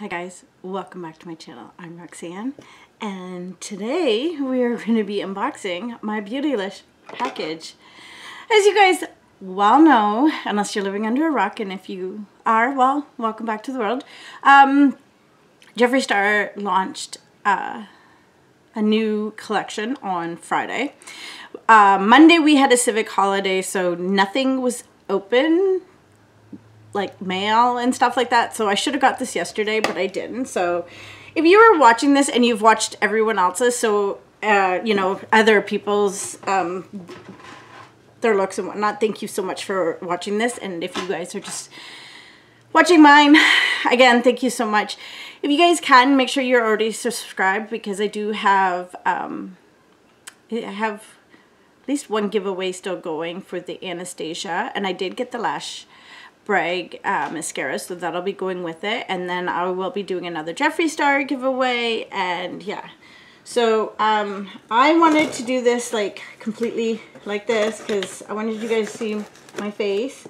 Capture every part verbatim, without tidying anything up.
Hi guys, welcome back to my channel. I'm Roxanne, and today we are going to be unboxing my Beautylish package. As you guys well know, unless you're living under a rock, and if you are, well, welcome back to the world. Um, Jeffree Star launched uh, a new collection on Friday. Uh, Monday we had a civic holiday, so nothing was open, like mail and stuff like that, so I should have got this yesterday, but I didn't. So if you were watching this and you've watched everyone else's, so uh, you know, other people's um, their looks and whatnot, thank you so much for watching this. And if you guys are just watching mine, again, thank you so much. If you guys can, make sure you're already subscribed, because I do have um, I have at least one giveaway still going for the Anastasia, and I did get the lash Brag uh, mascara, so that'll be going with it. And then I will be doing another Jeffree Star giveaway, and yeah. So um, I wanted to do this like completely like this, because I wanted you guys to see my face.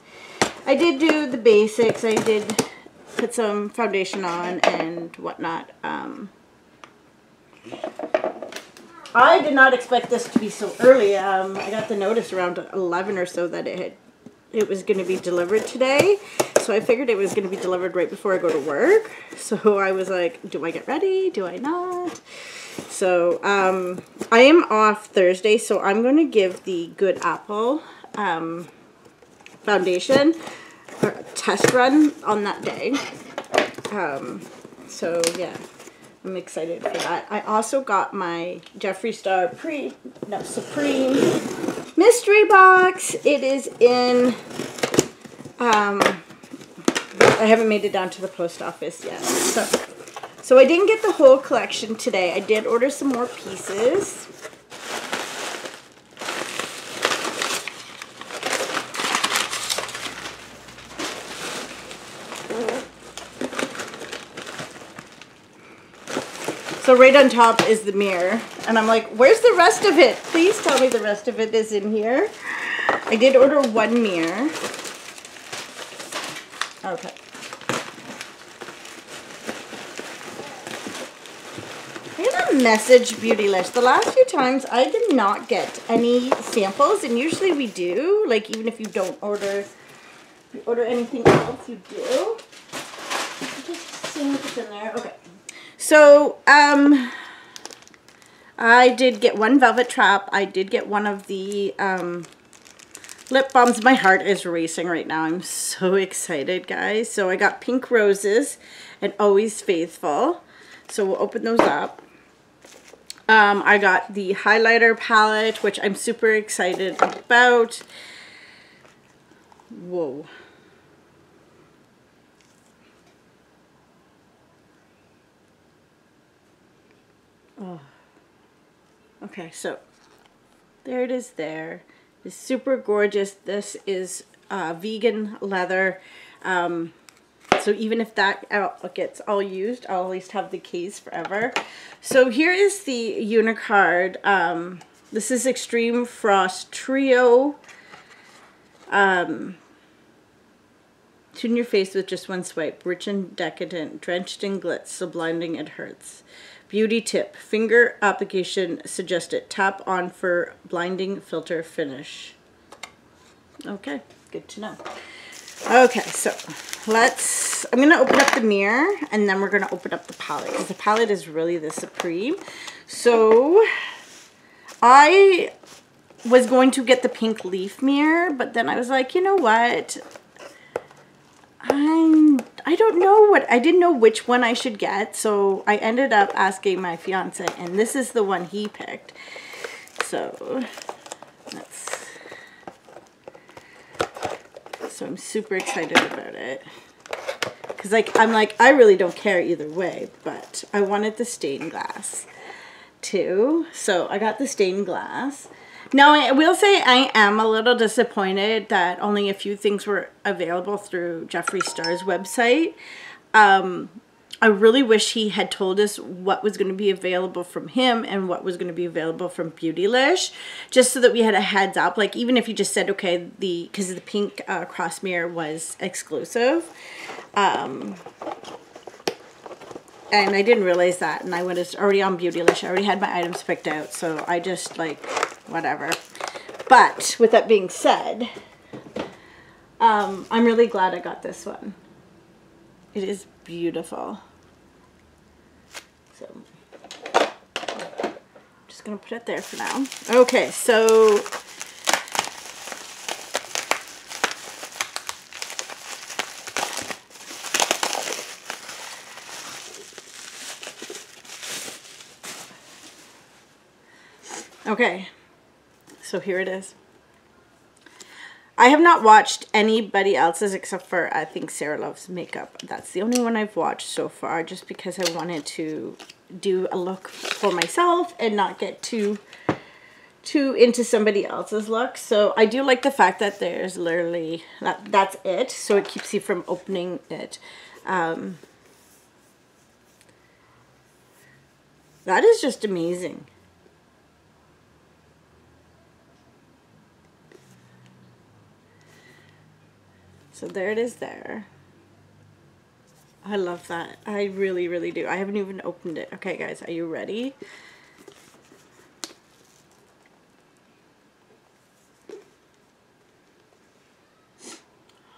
I did do the basics. I did put some foundation on and whatnot. Um, I did not expect this to be so early. Um, I got the notice around eleven or so that it had it was going to be delivered today, so I figured it was going to be delivered right before I go to work. So I was like, do I get ready, do I not? So um, I am off Thursday, so I'm going to give the Good Apple um, foundation a test run on that day. Um, so yeah, I'm excited for that. I also got my Jeffree Star Pre, no, Supreme mystery box. It is in, um, I haven't made it down to the post office yet. So, so I didn't get the whole collection today. I did order some more pieces. So right on top is the mirror, and I'm like, where's the rest of it? Please tell me the rest of it is in here. I did order one mirror. Okay. I'm gonna message Beautylish. The last few times I did not get any samples, and usually we do. Like, even if you don't order, if you order anything else, you do. Just seeing what's in there. Okay. So, um, I did get one Velvet Trap. I did get one of the um, lip balms. My heart is racing right now. I'm so excited, guys. So I got Pink Roses and Always Faithful. So we'll open those up. Um, I got the highlighter palette, which I'm super excited about. Whoa. Oh. Okay, so there it is there. It's super gorgeous. This is uh, vegan leather. Um, so even if that gets all used, I'll at least have the case forever. So here is the Unicard. Um, this is Extreme Frost Trio. Um, tune your face with just one swipe. Rich and decadent, drenched in glitz, so blinding it hurts. Beauty tip, finger application suggested. Tap on for blinding filter finish. Okay, good to know. Okay, so let's, I'm going to open up the mirror, and then we're going to open up the palette, because the palette is really the supreme. So I was going to get the pink leaf mirror, but then I was like, you know what? I'm, I don't know what, I didn't know which one I should get, so I ended up asking my fiance, and this is the one he picked. So, that's, so I'm super excited about it, because like, I'm like, I really don't care either way, but I wanted the stained glass too, so I got the stained glass. Now, I will say I am a little disappointed that only a few things were available through Jeffree Star's website. Um, I really wish he had told us what was going to be available from him and what was going to be available from Beautylish, just so that we had a heads up. Like, even if you just said, okay, the because the pink uh, cross mirror was exclusive. Um, and I didn't realize that, and I was already on Beautylish. I already had my items picked out, so I just, like, whatever. But with that being said, um, I'm really glad I got this one. It is beautiful. So I'm just going to put it there for now. Okay, so Okay, so here it is. I have not watched anybody else's except for, I think, Sarah Loves Makeup. That's the only one I've watched so far, just because I wanted to do a look for myself and not get too, too into somebody else's look. So I do like the fact that there's literally, that, that's it. So it keeps you from opening it. Um, that is just amazing. So there it is there. I love that. I really, really do. I haven't even opened it. Okay, guys, are you ready?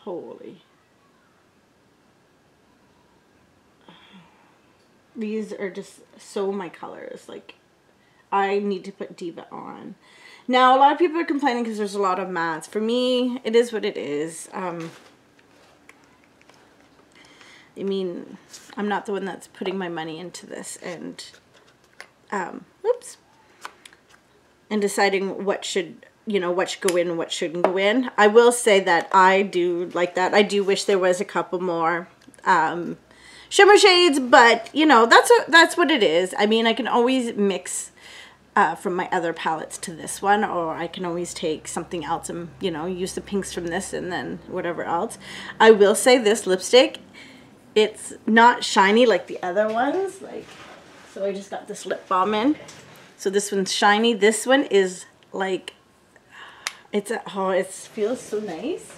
Holy. These are just so my colors. Like, I need to put Diva on. Now, a lot of people are complaining because there's a lot of mattes. For me, it is what it is. Um, I mean, I'm not the one that's putting my money into this and, um, oops, and deciding what should, you know, what should go in and what shouldn't go in. I will say that I do like that. I do wish there was a couple more um, shimmer shades, but, you know, that's, a, that's what it is. I mean, I can always mix Uh, from my other palettes to this one, or I can always take something else and, you know, use the pinks from this and then whatever else. I will say this lipstick, it's not shiny like the other ones. Like, so I just got this lip balm in. So this one's shiny. This one is like, it's a, oh, it feels so nice.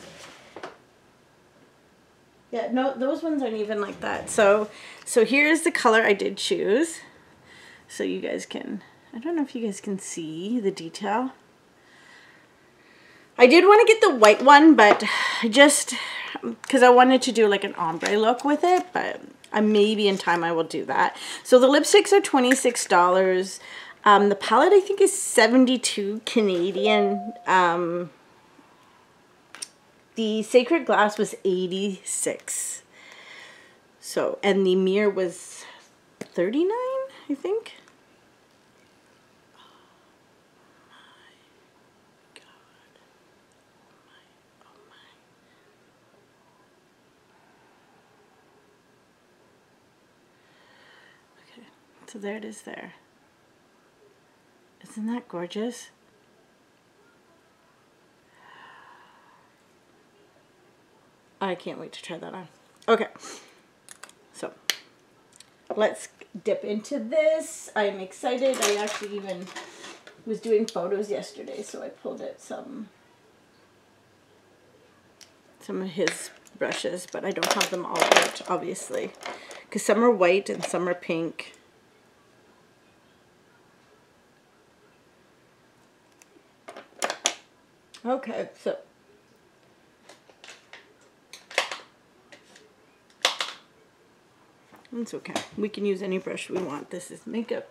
Yeah, no, those ones aren't even like that. So, so here's the color I did choose. So you guys can, I don't know if you guys can see the detail. I did want to get the white one, but just because I wanted to do like an ombre look with it, but I maybe in time I will do that. So the lipsticks are twenty-six dollars. Um, the palette I think is seventy-two Canadian. Um, the Sacred Glass was eighty-six. So, and the mirror was thirty-nine, I think. So there it is there. Isn't that gorgeous? I can't wait to try that on. Okay. So let's dip into this. I'm excited. I actually even was doing photos yesterday, so I pulled out some some of his brushes, but I don't have them all out, obviously, because some are white and some are pink. Okay, so it's okay. We can use any brush we want. This is makeup.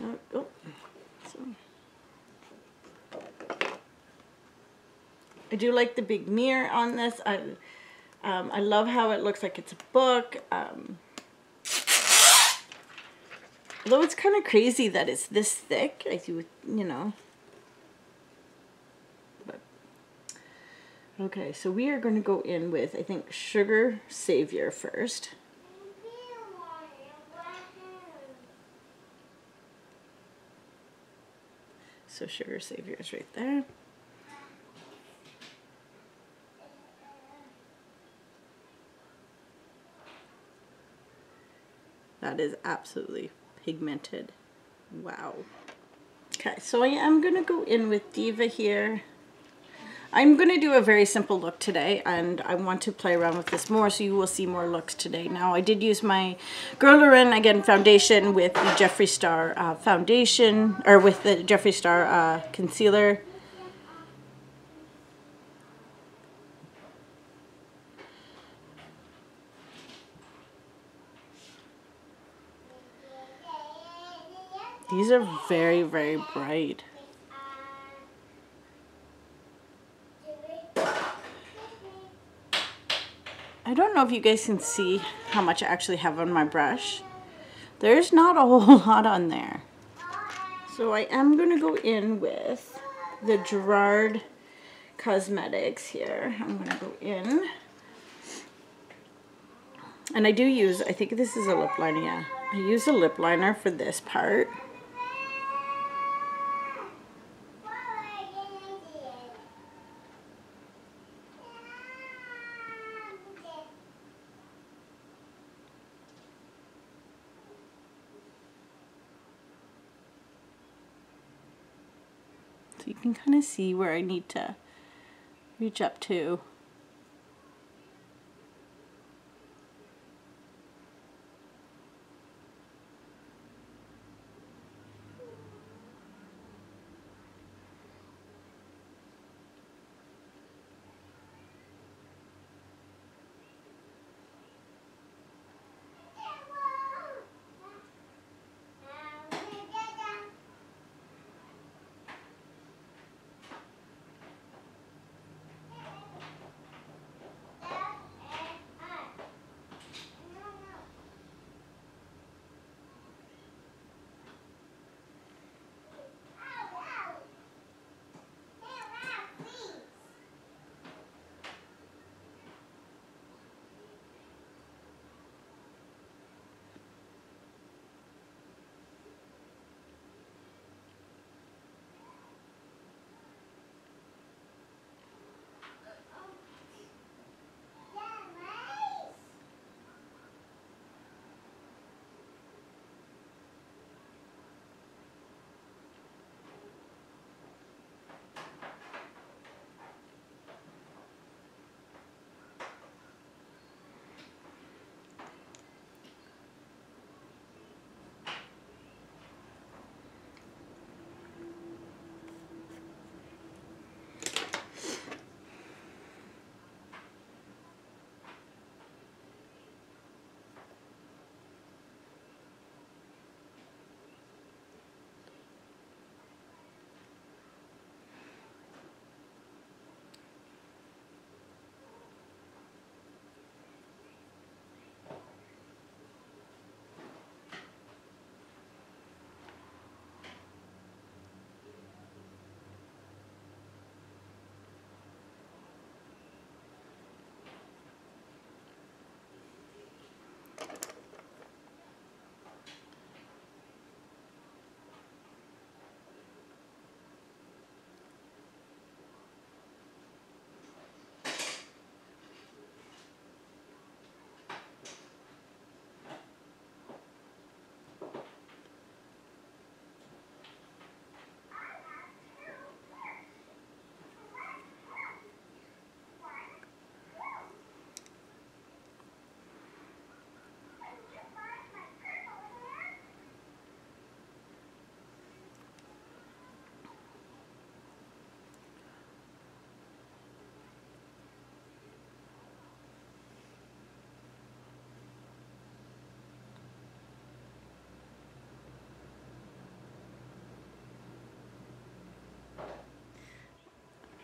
Uh, oh, so. I do like the big mirror on this. I um, I love how it looks like it's a book. Um, although it's kind of crazy that it's this thick. I do, you know. Okay, so we are going to go in with, I think, Sugar Savior first. So Sugar Savior is right there. That is absolutely pigmented. Wow. Okay, so I am going to go in with Diva here. I'm going to do a very simple look today, and I want to play around with this more, so you will see more looks today. Now, I did use my Girl Lauren, again, foundation with the Jeffree Star uh, foundation, or with the Jeffree Star uh, concealer. These are very, very bright. I don't know if you guys can see how much I actually have on my brush. There's not a whole lot on there. So I am going to go in with the Gerard Cosmetics here. I'm going to go in. And I do use, I think this is a lip liner, yeah. I use a lip liner for this part. So you can kind of see where I need to reach up to.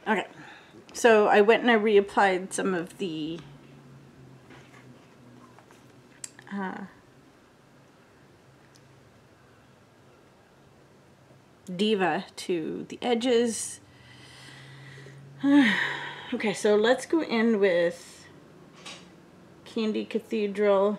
Okay, so I went and I reapplied some of the uh, Diva to the edges. Okay, so let's go in with Candy Cathedral.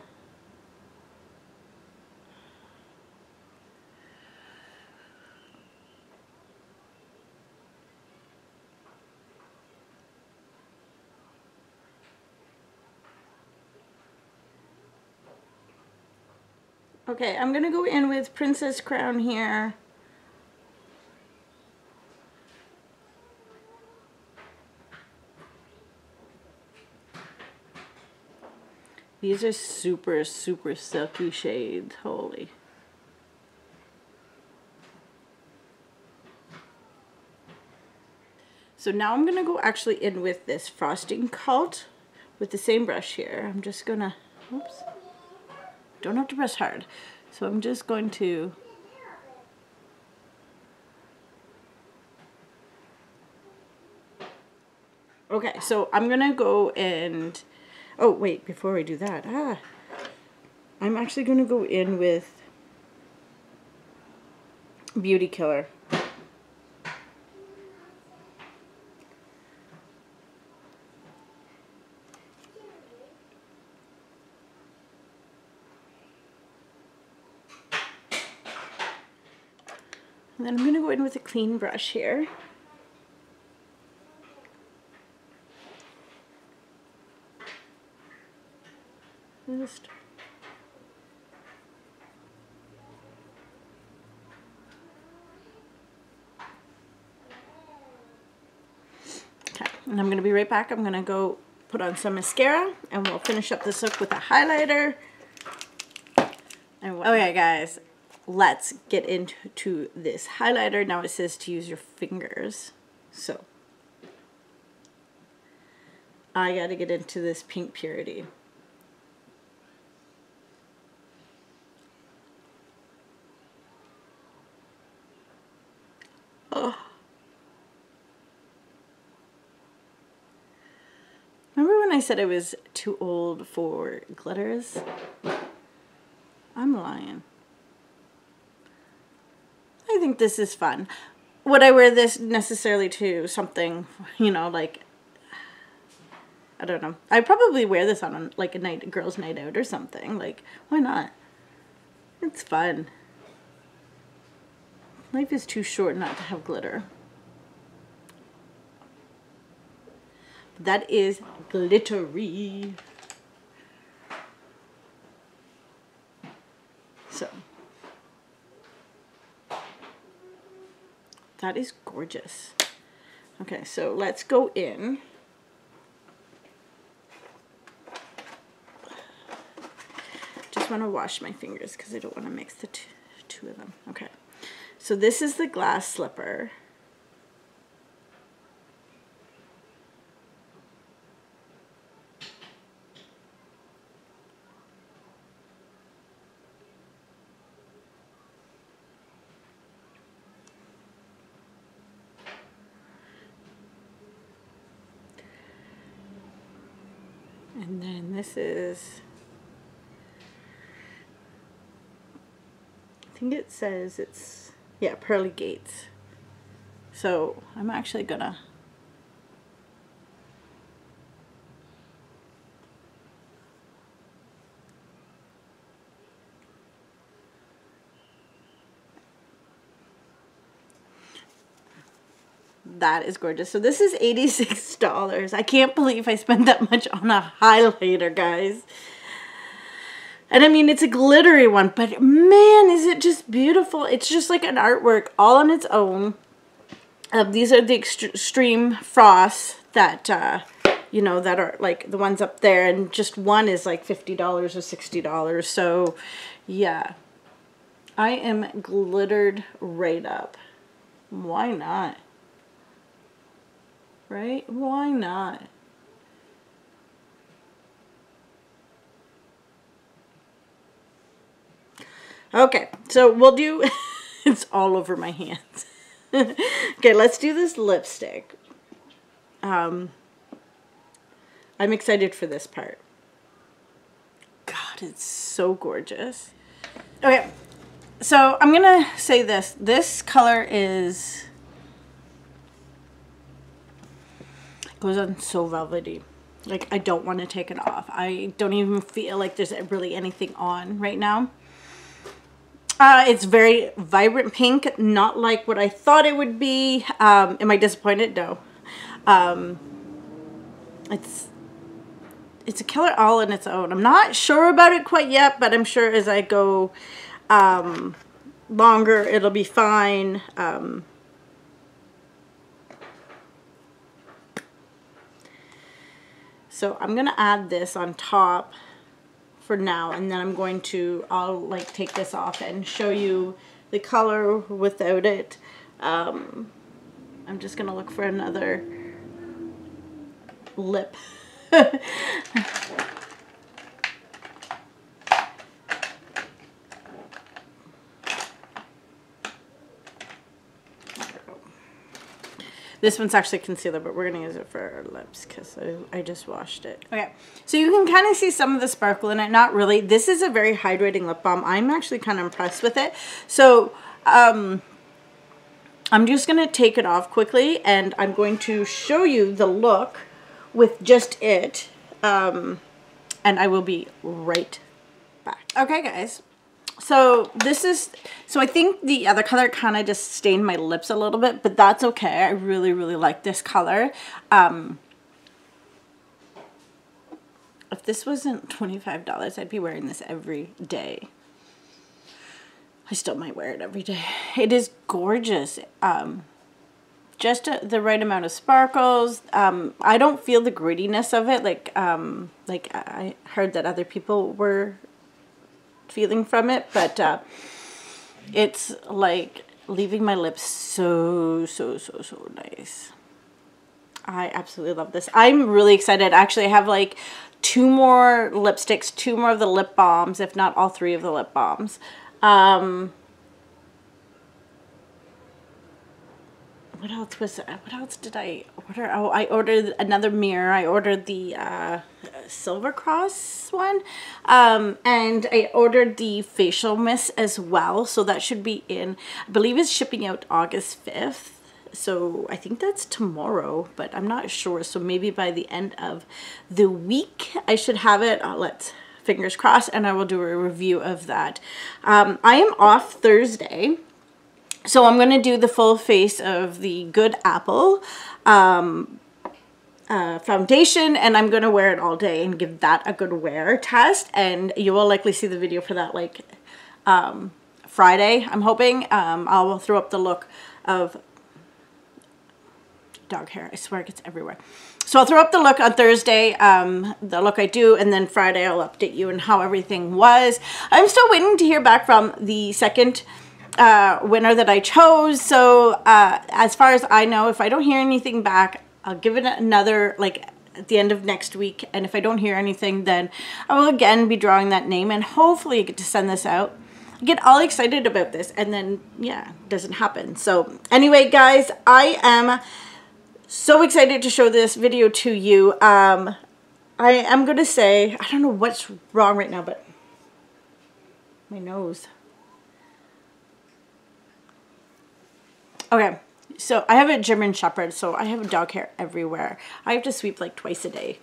Okay, I'm going to go in with Princess Crown here. These are super, super silky shades. Holy. So now I'm going to go actually in with this Frosting Cult with the same brush here. I'm just going to, oops, don't have to press hard. So I'm just going to okay, so I'm going to go and, oh, wait, before we do that, ah, I'm actually going to go in with Beauty Killer. And then I'm going to go in with a clean brush here. Just okay, and I'm going to be right back. I'm going to go put on some mascara and we'll finish up this look with a highlighter. And we'll okay guys, let's get into this highlighter. Now it says to use your fingers. So I got to get into this Pink Purity. Oh. Remember when I said I was too old for glitters? I'm lying. I think this is fun. Would I wear this necessarily to something, you know, like, I don't know. I'd probably wear this on a, like a night, a girls' night out or something. Like, why not? It's fun. Life is too short not to have glitter. But that is glittery. So. That is gorgeous. Okay, so let's go in. Just want to wash my fingers because I don't want to mix the two, two of them. Okay. So this is the Glass Slipper. And then this is, I think it says it's, yeah, Pearly Gates. So I'm actually gonna that is gorgeous. So this is eighty-six dollars. I can't believe I spent that much on a highlighter, guys. And I mean, it's a glittery one, but man, is it just beautiful. It's just like an artwork all on its own. Uh, these are the Extreme Frost that, uh, you know, that are like the ones up there. And just one is like fifty dollars or sixty dollars. So, yeah. I am glittered right up. Why not? Right? Why not? Okay, so we'll do, it's all over my hands. Okay, let's do this lipstick. Um, I'm excited for this part. God, it's so gorgeous. Okay, so I'm gonna say this. This color is, goes on so velvety. Like, I don't want to take it off. I don't even feel like there's really anything on right now. Uh, it's very vibrant pink, not like what I thought it would be. Um, am I disappointed? No. Um, it's it's a killer all on its own. I'm not sure about it quite yet, but I'm sure as I go um, longer, it'll be fine. Um, so I'm going to add this on top for now, and then I'm going to, I'll like take this off and show you the color without it. Um, I'm just gonna look for another lip. This one's actually concealer, but we're going to use it for our lips because I, I just washed it. Okay, so you can kind of see some of the sparkle in it. Not really. This is a very hydrating lip balm. I'm actually kind of impressed with it. So um, I'm just going to take it off quickly, and I'm going to show you the look with just it. Um, and I will be right back. Okay, guys. So this is, so I think the other color kind of just stained my lips a little bit, but that's okay. I really, really like this color. Um, if this wasn't twenty-five dollars, I'd be wearing this every day. I still might wear it every day. It is gorgeous. Um, just a, the right amount of sparkles. Um, I don't feel the grittiness of it. Like, um, like I heard that other people were feeling from it, but uh, it's like leaving my lips so so so so nice. I absolutely love this. I'm really excited. Actually, I have like two more lipsticks, two more of the lip balms, if not all three of the lip balms. Um, what else was what else did I order? Oh, I ordered another mirror. I ordered the uh, Silver Cross one, um, and I ordered the facial mist as well, so that should be in, I believe it's shipping out August fifth, so I think that's tomorrow, but I'm not sure, so maybe by the end of the week I should have it. Oh, let's fingers crossed, and I will do a review of that. um, I am off Thursday, so I'm going to do the full face of the Good Apple um, uh, foundation, and I'm going to wear it all day and give that a good wear test. And you will likely see the video for that like um, Friday, I'm hoping. Um, I'll throw up the look of dog hair. I swear it gets everywhere. So I'll throw up the look on Thursday, um, the look I do, and then Friday I'll update you on how everything was. I'm still waiting to hear back from the second uh winner that I chose, so uh as far as I know, if I don't hear anything back, I'll give it another like at the end of next week, and if I don't hear anything, then I will again be drawing that name, and hopefully I get to send this out. I get all excited about this, and then yeah, it doesn't happen. So anyway, guys, I am so excited to show this video to you. um I am gonna say, I don't know what's wrong right now, but my nose. Okay, so I have a German Shepherd, so I have dog hair everywhere. I have to sweep like twice a day.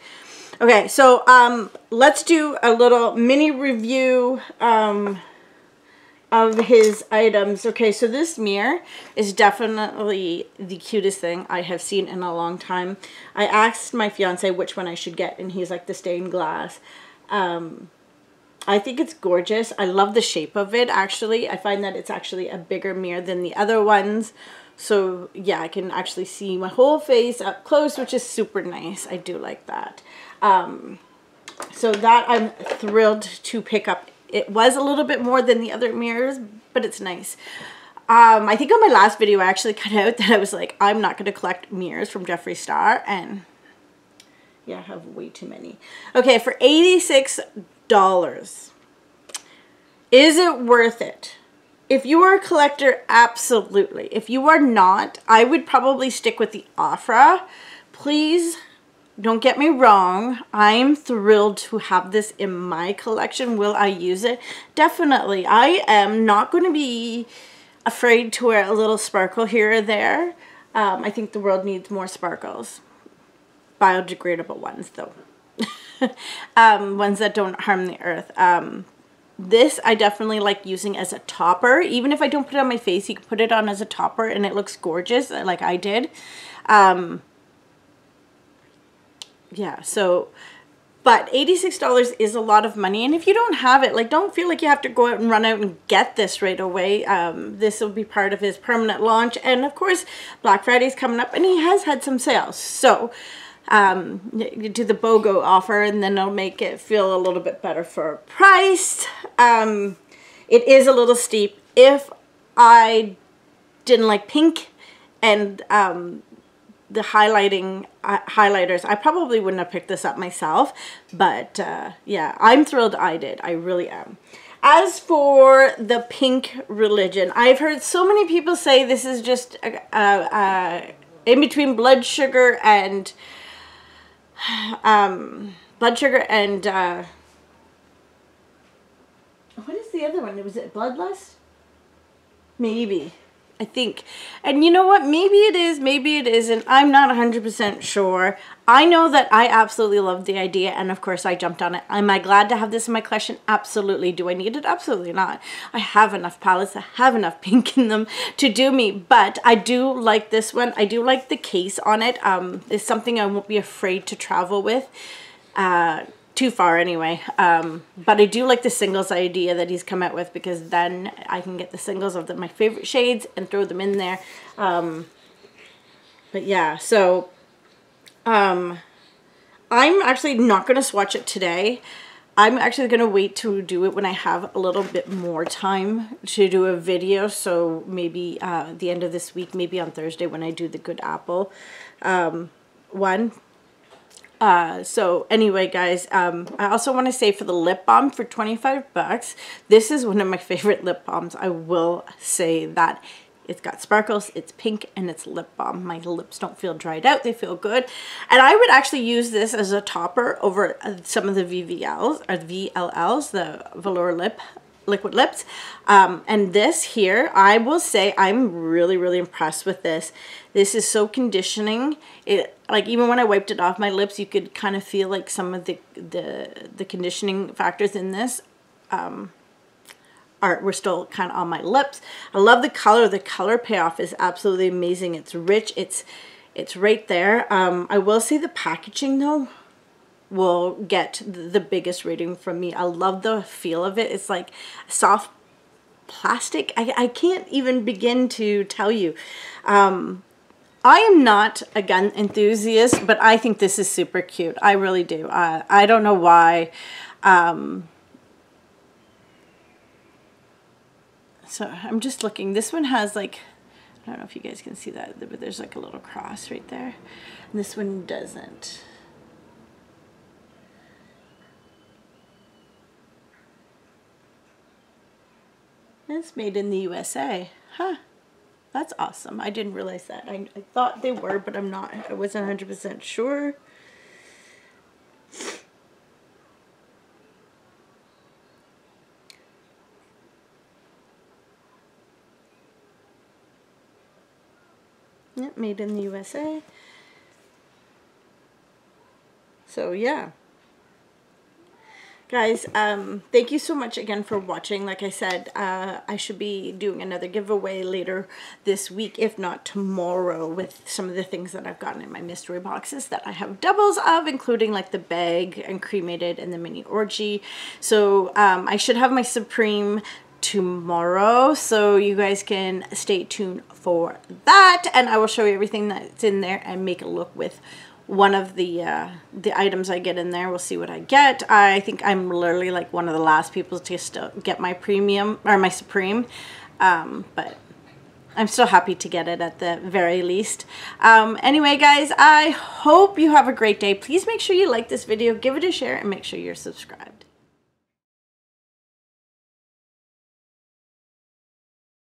Okay, so um, let's do a little mini review um, of his items. Okay, so this mirror is definitely the cutest thing I have seen in a long time. I asked my fiance which one I should get, and he's like the stained glass. Um, I think it's gorgeous. I love the shape of it, actually. I find that it's actually a bigger mirror than the other ones. So, yeah, I can actually see my whole face up close, which is super nice. I do like that. Um, so that I'm thrilled to pick up. It was a little bit more than the other mirrors, but it's nice. Um, I think on my last video, I actually cut out that I was like, I'm not going to collect mirrors from Jeffree Star. And, yeah, I have way too many. Okay, for eighty-six dollars. Dollars. Is it worth it? If you are a collector, absolutely. If you are not, I would probably stick with the Ofra. Please don't get me wrong. I'm thrilled to have this in my collection. Will I use it? Definitely. I am not going to be afraid to wear a little sparkle here or there. Um, I think the world needs more sparkles. Biodegradable ones, though. um, ones that don't harm the earth. Um, this I definitely like using as a topper. Even if I don't put it on my face, you can put it on as a topper and it looks gorgeous like I did. Um, yeah, so, but eighty-six dollars is a lot of money. And if you don't have it, like, don't feel like you have to go out and run out and get this right away. Um, this will be part of his permanent launch. And of course, Black Friday's coming up and he has had some sales. So, um, do the BOGO offer, and then it'll make it feel a little bit better for price. Um, it is a little steep. If I didn't like pink and um, the highlighting uh, highlighters, I probably wouldn't have picked this up myself, but uh, yeah, I'm thrilled I did. I really am. As for the Pink Religion, I've heard so many people say this is just uh, uh, in between Blood Sugar and um, Blood Sugar and uh, what is the other one? Was it Blood Lust? Maybe, I think. And you know what? Maybe it is, maybe it isn't. I'm not one hundred percent sure. I know that I absolutely love the idea, and of course I jumped on it. Am I glad to have this in my collection? Absolutely. Do I need it? Absolutely not. I have enough palettes. I have enough pink in them to do me, but I do like this one. I do like the case on it. Um, it's something I won't be afraid to travel with. Uh, too far anyway, um, but I do like the singles idea that he's come out with, because then I can get the singles of the, my favorite shades and throw them in there. Um, but yeah, so um, I'm actually not going to swatch it today. I'm actually going to wait to do it when I have a little bit more time to do a video, so maybe uh, the end of this week, maybe on Thursday when I do the Good Apple um, one. Uh, so anyway, guys, um, I also want to say for the lip balm for twenty-five bucks, this is one of my favorite lip balms. I will say that it's got sparkles, it's pink, and it's lip balm. My lips don't feel dried out. They feel good. And I would actually use this as a topper over some of the V V Ls or V L Ls, the Valor Lip liquid lips. Um, and this here, I will say I'm really, really impressed with this. This is so conditioning. It, like, even when I wiped it off my lips, you could kind of feel like some of the, the, the conditioning factors in this um, are, were still kind of on my lips. I love the color. The color payoff is absolutely amazing. It's rich. It's, it's right there. Um, I will say the packaging though will get the biggest rating from me. I love the feel of it. It's like soft plastic. I, I can't even begin to tell you. Um, I am not a gun enthusiast, but I think this is super cute. I really do. Uh, I don't know why. Um, so I'm just looking. This one has like, I don't know if you guys can see that, but there's like a little cross right there. And this one doesn't. It's made in the U S A. Huh. That's awesome. I didn't realize that. I, I thought they were, but I'm not. I wasn't one hundred percent sure. Yep, made in the U S A. So, yeah. Guys, um, thank you so much again for watching. Like I said, uh, I should be doing another giveaway later this week, if not tomorrow, with some of the things that I've gotten in my mystery boxes that I have doubles of, including like the bag and cremated and the mini orgy. So um, I should have my Supreme tomorrow, so you guys can stay tuned for that, and I will show you everything that's in there and make a look with one of the uh, the items I get in there. We'll see what I get. I think I'm literally like one of the last people to still get my premium or my Supreme, um, but I'm still happy to get it at the very least. Um, anyway, guys, I hope you have a great day. Please make sure you like this video, give it a share, and make sure you're subscribed.